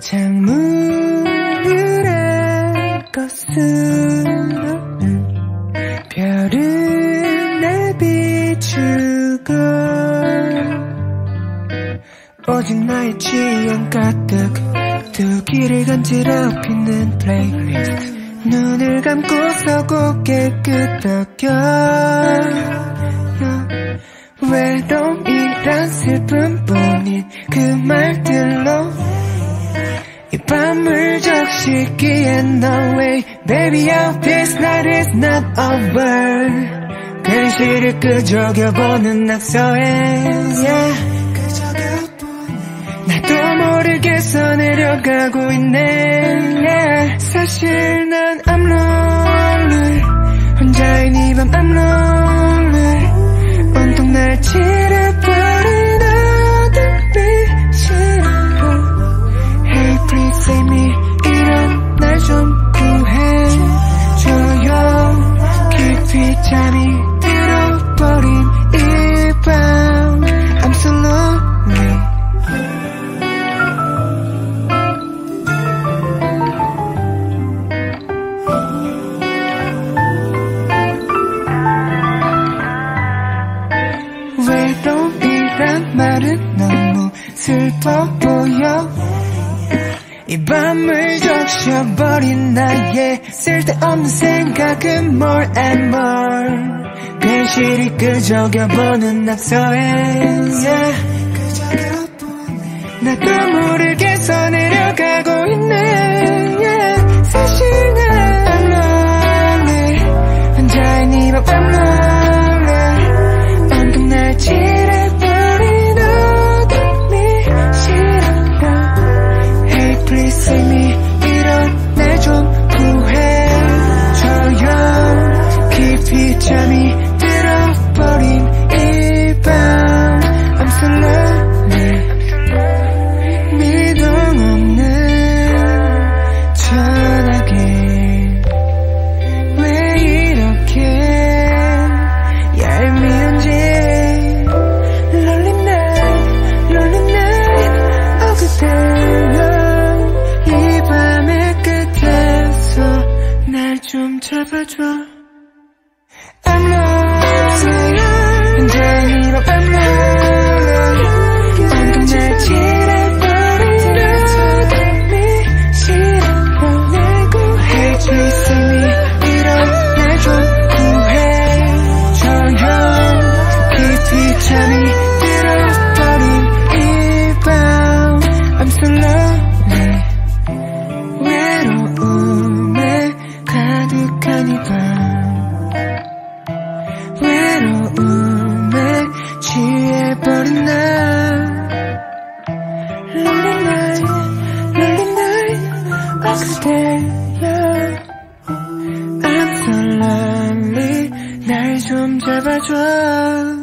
창문을 거스르는 별을 내비추고 오직 나의 취향 가득 두 귀를 간지럽히는 플레이리스트 눈을 감고서 고개 끄덕여 외로움이란 슬픔뿐인 그 말들로 이 밤을 적시기엔 no way Baby oh this night is not over 글씨를 끄적여보는 낙서에 나도 모르게 서 내려가고 있네 사실 난 I'm lonely 혼자인 이 밤 I'm lonely 온통 날 칠해버린 어둠 빛으로 Please save me 이런 날 좀 구해 조용 깊이 잠이 들어버린 이 밤 I'm so lonely 외로움이란 말은 너무 슬퍼 보여 이 밤을 적셔버린 나의 쓸데없는 생각은 more and more 괜시리 끄적여보는 낙서에 나도 모르게 서 내려가고 있네 사실 난 I'm lonely 혼자인 이 밤 I'm lonely 방금 날 칠해버린 어둠이 싫어 Please save me 이런 날 좀 구해 조용 깊이 잠이 들어버린 이 밤 I'm so lonely 미동 없는 전화기 왜 이렇게 얄미운지 Lonely night, lonely night 어 그대여 좀 잡아줘 I'm lonely 혼자인 이 밤 I'm lonely 방금 날 칠해버린 어둠이 싫어라고 Hey please save me 이런 날 좀 구해 조용 깊이 잠이 들어버린 이 밤 I'm so lonely 가득한 이 밤 외로움에 취해버린 나 Lonely night, lonely night 어 그대여 I'm so lonely 날 좀 잡아줘